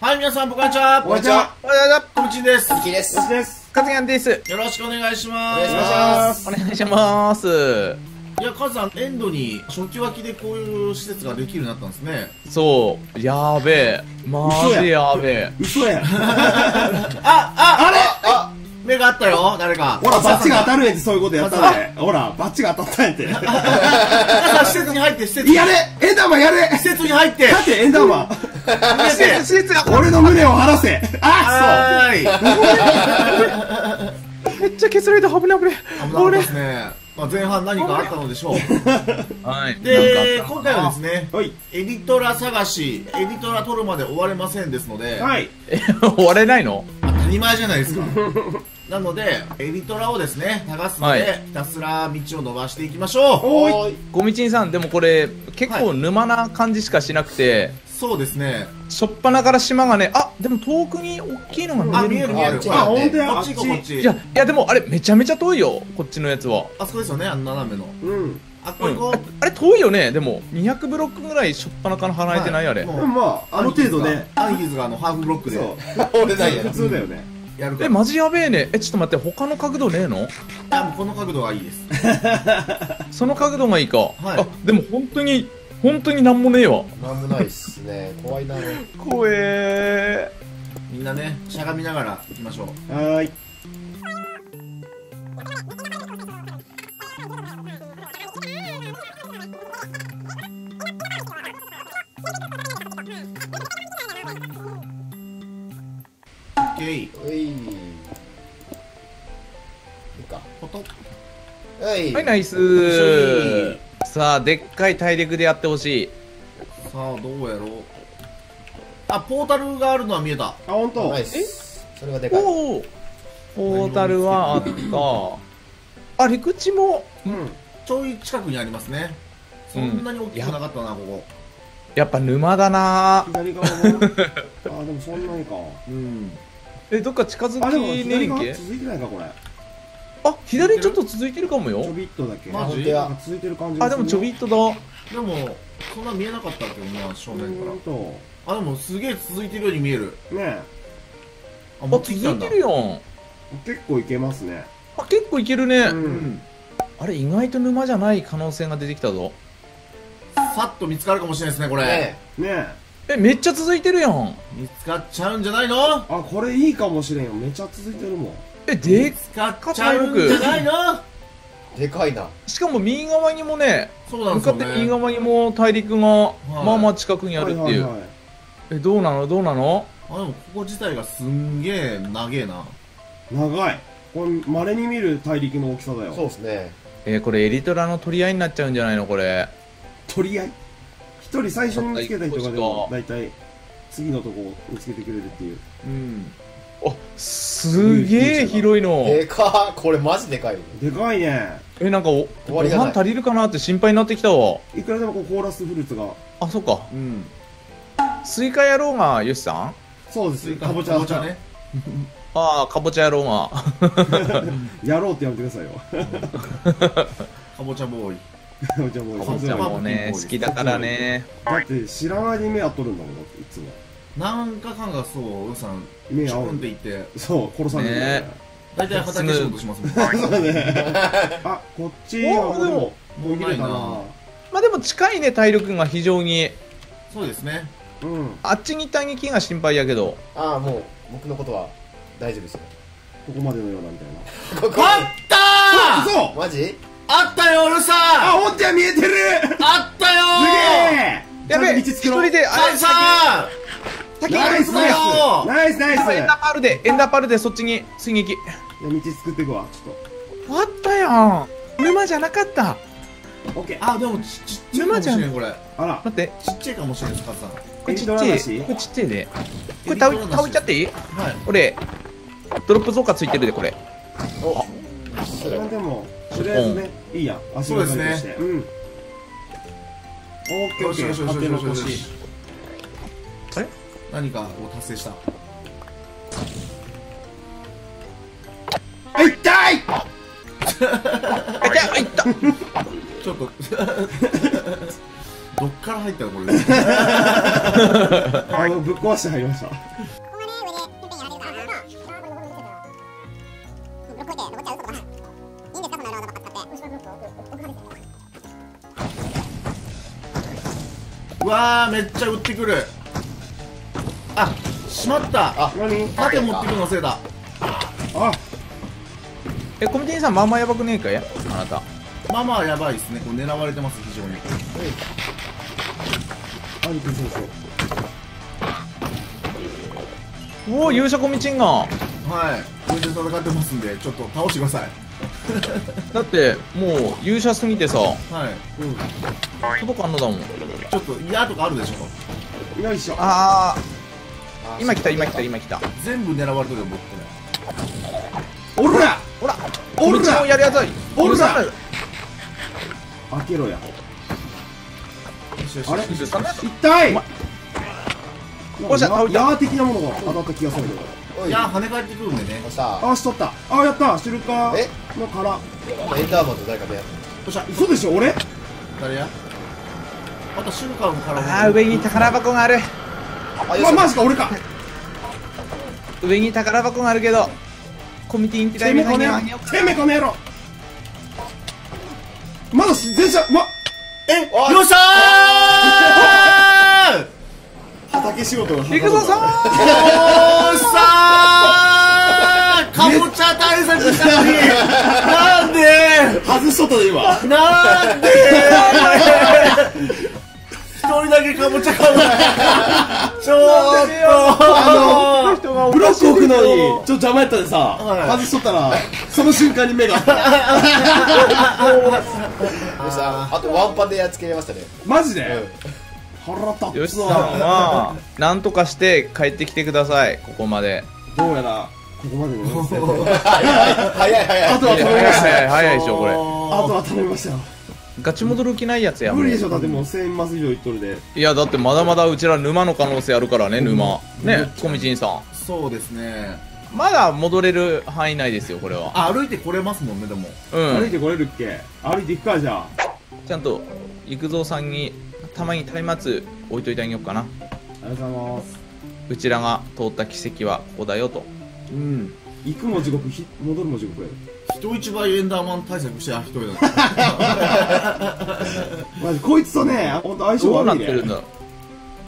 はい、皆さん、こんにちは。おはようございます。とみちんです。よしです。かつやんです。よろしくお願いします。お願いします。いや、カズさん、エンドに初期脇でこういう施設ができるようになったんですね。そう、やーべえ、マジやーべえ。嘘やん。あれ目があったよ、誰か。ほら、バッチが当たるやんって、そういうことやったんで。ほら、バッチが当たったやんって。施設に入って、やれエンダーマンやれ施設に入って立て、エンダーマン施設が俺の胸を晴らせあっそうめっちゃ削れた、危ないですね。まあ前半何かあったのでしょう。はい。で、今回はですね、エディトラ探し、エディトラ取るまで終われませんですので、はい。終われないの？当たり前じゃないですか。なので、エディトラをですね、探すので、ひたすら道を伸ばしていきましょう。はい。ゴミチンさん、でもこれ、結構沼な感じしかしなくて、そうですね。しょっぱなから島がね、あ、でも遠くに大きいのが見える。あ、ほんとや。こっちこっち。いやでもあれめちゃめちゃ遠いよ、こっちのやつは。あそこですよね、あの斜めの。うん。あ、これこう。あれ遠いよね、でも200ブロックぐらいしょっぱなから離れてないあれ。まあある程度ね。アンヒーズがあのハーフブロックで。そう。俺ないや。普通だよね。やるから。え、マジやべえね。え、ちょっと待って、他の角度ねえの？あ、もうこの角度がいいです。その角度がいいか。はい。あ、でも本当になんもねえわ。なんもないっすね。怖いな。怖え。みんなね、しゃがみながら行きましょう。はい。オッケー。はい。いいか。ポトッ。はい、ナイス。さあ、でっかい大陸でやってほしい。さあ、どうやろう。あ、ポータルがあるのは見えた。あ、ほんと？ナイス。それがでかい。おお、ポータルはあった。あ、陸地も、うん、ちょい近くにありますね。そんなに大きくなかったな、ここ。やっぱ沼だな。左側も。あ、でもそんなにか。うん。え、どっか近づきねえんけ？続いてないか、これ。あ、左ちょっと続いてるかもよ。ちょびっとだけ。マジ？続いてる感じがする。あ、でもちょびっとだ。でも、そんな見えなかったけどな、正面から。あ、でもすげえ続いてるように見える。ねえ。あ、続いてるやん。結構いけますね。あ、結構いけるね。あれ、意外と沼じゃない可能性が出てきたぞ。さっと見つかるかもしれないですね、これ。ねえ。え、めっちゃ続いてるやん。見つかっちゃうんじゃないの？あ、これいいかもしれんよ。めっちゃ続いてるもん。え、でっかっちゃうんじゃないな。でかいな。しかも右側にもね、向かって右側にも大陸がまあまあ近くにあるっていう。え、どうなの？あ、でもここ自体がすんげえ長えな。長い。これ稀に見る大陸の大きさだよ。そうですね。これエリトラの取り合いになっちゃうんじゃないのこれ。取り合い？一人最初に見つけた人がでも大体次のとこ見つけてくれるっていう。うん。あ、すげえ広いの。でかー、これマジでかい。でかいね。え、なんかご飯足りるかなって心配になってきたわ。いくらでもこうコーラスフルーツが。あ、そっか。うん。スイカ野郎がよしさん？そうです。かぼちゃね。ああ、かぼちゃ野郎が。やろうってやめてくださいよ。かぼちゃボーイ。かぼちゃボーイ。かぼちゃもね、好きだからね。だって知らないに目あっとるんだもん、いつも。なんかかんがそう、うさん、目合うんでいて、そう、殺されて、大体畑仕事しますもん。あ、こっちはでも、もうないな。まあでも近いね、体力が非常に。そうですね。うん。あっちに退撃が心配やけど。ああ、もう、僕のことは大丈夫ですよ。ここまでのようなみたいな。あったー！マジ？あったよ、うさん！あ、ほんとや、見えてる！あったよー！すげえ！やべえ、一人で、あれさー！ナイスエンダーパールでそっちに追撃。道作っていくわ。ちょっとあったやん。沼じゃなかった。オッケー。あ、でも沼じゃんこれ。あら、待って、ちっちゃいかもしれないです。カズさん、これちっちゃい、でこれ倒しちゃっていい？これドロップ増加ついてるで、これ。あ、でもとりあえずね、いいや。あ、そうですね。うん、オッケー。よしよしよしよし。何かを達成した。いったちょっとどっから入ったのこれぶっ壊して入りました。うわーめっちゃ打ってくる。あしまった。あ盾持ってくるのせいだ。あえコミティさんまあまあやばくねえかやあなた。まあまあやばいですね。こう狙われてます非常に。おお勇者コミチンガンはいこれで戦ってますんでちょっと倒してくださいだってもう勇者すぎてさはい、うん、届かんのだもん。ちょっと嫌とかあるでしょ。よいしょ。ああ今来た今来た今来た。全部狙われてるよ僕これ。おらおらおらやりやすいおら開けろや。あれ一体矢的なものが当たった気がするけど。いや跳ね返ってくるんでね。あしとった。あやったシルカーの殻エンダーマンと誰かでやる。嘘でしょ俺。誰やまたシルカーの殻。あ上に宝箱がある。あマジか俺か。上に宝箱があるけどコミティンティライムにあげようか。てめえこの野郎まだ全車まえよっしゃー畑仕事が行くぞさーよっしゃーかぼちゃ対策したのになんで外しとったで今なんで一人だけかぼちゃ買うちょっとブロック置くのにちょっと邪魔やったでさ外しとったらその瞬間に目があとワンパンでやっつけれましたねマジで。腹立つわ。なんとかして帰ってきてください。ここまでどうやらここまでございますね。早い早いあとは頼みましたよ。早いでしょこれ。あとは頼みましたよ。ガチ戻る気ないやつや無理でしょ。だってもう1000マス以上いっとるで。いやだってまだまだうちら沼の可能性あるからね。沼ねっ小道さんそうですね。まだ戻れる範囲内ですよこれは。あ歩いてこれますもんね。でも歩いてこれるっけ。歩いていくかじゃあ。ちゃんと育三さんにたまに松明置いといてあげようかな。ありがとうございます。うちらが通った奇跡はここだよと。うん行くも地獄戻るも地獄やる。人一倍エンダーマン対策してあ一人だマジこいつとね本当相性悪いね。どうなってるんだろ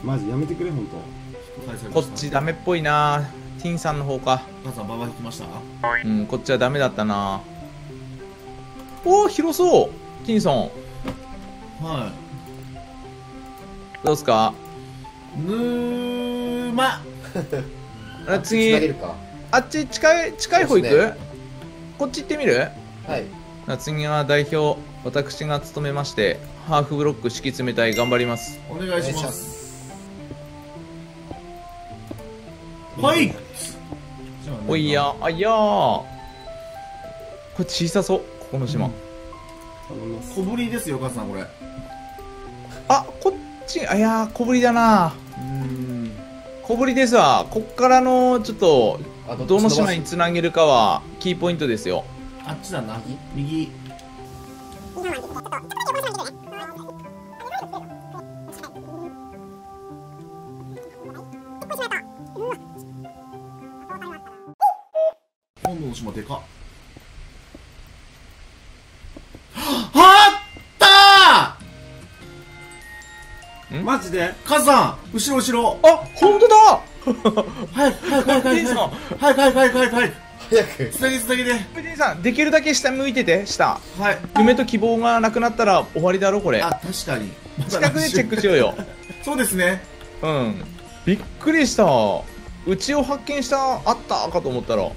うマジやめてくれ本当。こっちダメっぽいな。ティンさんの方か。お母さんババ引きました。うんこっちはダメだったな。おお広そうティンさん。はいどうすかぬーまあ次あっち近い方行く。こっち行ってみる。はい次は代表私が務めましてハーフブロック敷き詰めたい頑張ります。お願いします。はいおいやあいやこれ小さそうここの島小ぶりですよ母さんこれ。あこっちあいや小ぶりだな。うん小ぶりですわ。こっからのちょっとどの島につなげるかはキーポイントですよ。あっちだな右。今度の島でかっ。あったーマジでカズさん後ろ後ろ。あ本当だ早く早く早く早く早く早く早く早く早くつなげつなげで。プリンさんできるだけ下向いてて下はい夢と希望がなくなったら終わりだろこれ。あ確かに近くでチェックしようよそうですねうんびっくりした。うちを発見したあったかと思ったら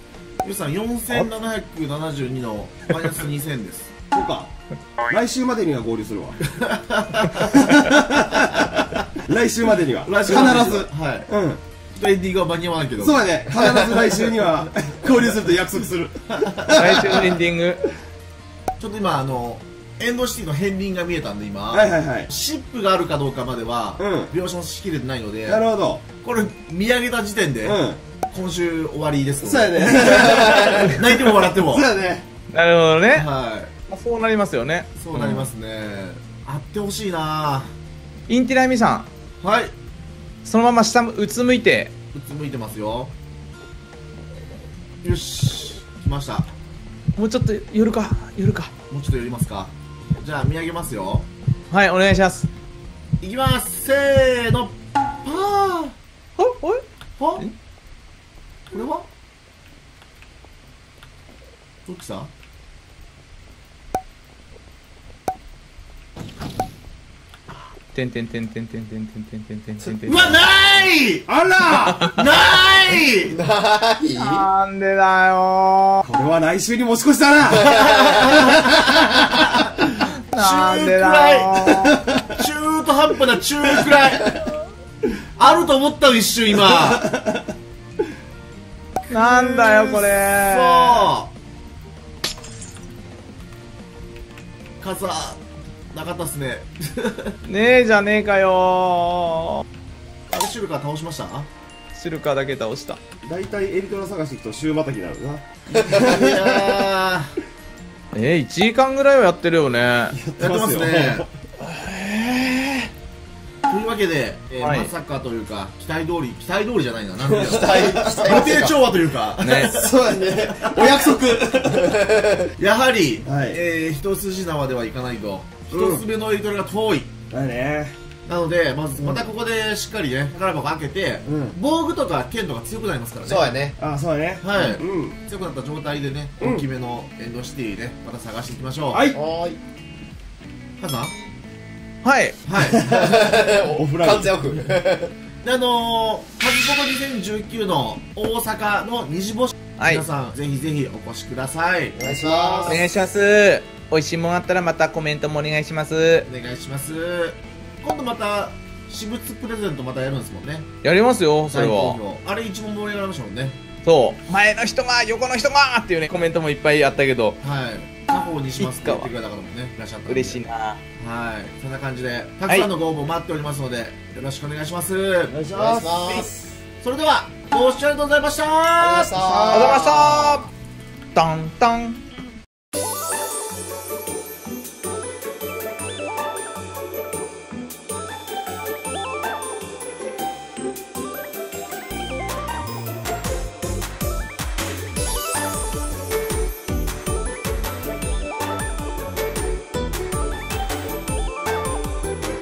ゆうさん4772のマイナス2000です。そうか来週までには合流するわ来週までには必ずはいうんエンディングは間に合わないけどそうだね必ず来週には合流すると約束する来週のエンディングちょっと今エンドシティの片鱗が見えたんで今シップがあるかどうかまでは描写しきれてないのでなるほどこれ見上げた時点で今週終わりです。そうやね泣いても笑ってもそうやねなるほどね。はい。そうなりますよね。そうなりますね。あってほしいな。インティラミさん。はい。そのまま下うつむいて。うつむいてますよ。よし。来ました。もうちょっと寄るか。寄るか。もうちょっと寄りますか。じゃあ見上げますよ。はい、お願いします。いきます。せーの。パー。おい。は？これは？どっちだ？てんてんてんてんてんてんてんてんてんてんてんてん。うわ、ない！あら！ない！ない！なんでだよ。これは来週に持ち越しだな。なんでだよ。中途半端な中くらい。あると思ったの一瞬今。なんだよこれ。そう。傘なかったっすね。ねえじゃねえかよ。あれシュルカー倒しました？シュルカーだけ倒した。だいたいエリトラ探していくとシューまたきになるな。1時間ぐらいはやってるよね。やってますね。というわけで、まさかというか、期待通りじゃないな、なんていうの、予定調和というか、そうだね、お約束、やはり、一筋縄ではいかないと、一つ目のエリトラが遠い、だね、なので、またここでしっかりね、宝箱開けて、防具とか剣とか強くなりますからね、そうだね、あ、そうだね、はい、強くなった状態でね、大きめのエンドシティね、また探していきましょう。はい、母さんはいはいオフライン完全オフで「2019」の大阪の虹星、皆さんぜひぜひお越しください。お願いします。お願いします。おいしいもんあったらまたコメントもお願いします。お願いします。今度また私物プレゼントまたやるんですもんね。やりますよ。それはあれ一番盛り上がりましたもんね。そう前の人が横の人がっていうねコメントもいっぱいあったけど、はい他方にしますって言ってくれた方もねいらっしゃった。嬉しいな。はいそんな感じでたくさんのご応募待っておりますので、よろしくお願いします。お願いします。それではご視聴ありがとうございました。ありがとうございました。タンタン。